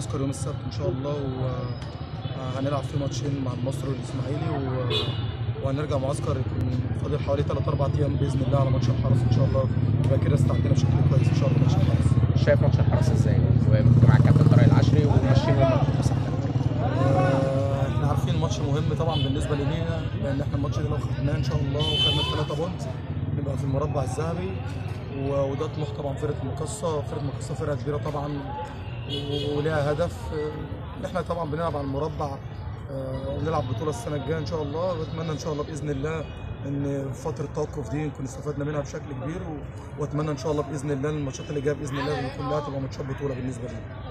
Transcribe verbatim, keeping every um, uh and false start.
معسكر يوم السبت ان شاء الله، وهنلعب فيه ماتشين مع النصر والاسماعيلي، وهنرجع معسكر يكون فاضل حوالي ثلاث أربع ايام باذن الله على ماتش الحرس ان شاء الله، يبقى كده استعدينا بشكل كويس ان شاء الله. ماتش الحرس شايف ماتش الحرس ازاي؟ وكنت مع الكابتن طارق العشري وماشيين وهم احنا عارفين الماتش مهم طبعا بالنسبه لينا، لان احنا الماتش ده لو خدناه ان شاء الله وخدنا الثلاثه بونت نبقى في المربع الذهبي، وده طموح طبعا فرقه المقاصه، فرقه المقاصه فرقه كبيره طبعا ولها هدف. احنا طبعا بنلعب على المربع ونلعب بطوله السنه الجايه ان شاء الله، واتمنى ان شاء الله باذن الله ان فتره التوقف دي نكون استفدنا منها بشكل كبير، واتمنى ان شاء الله باذن الله الماتشات اللي جايه باذن الله كلها تبقى ماتشات بطوله بالنسبه لنا.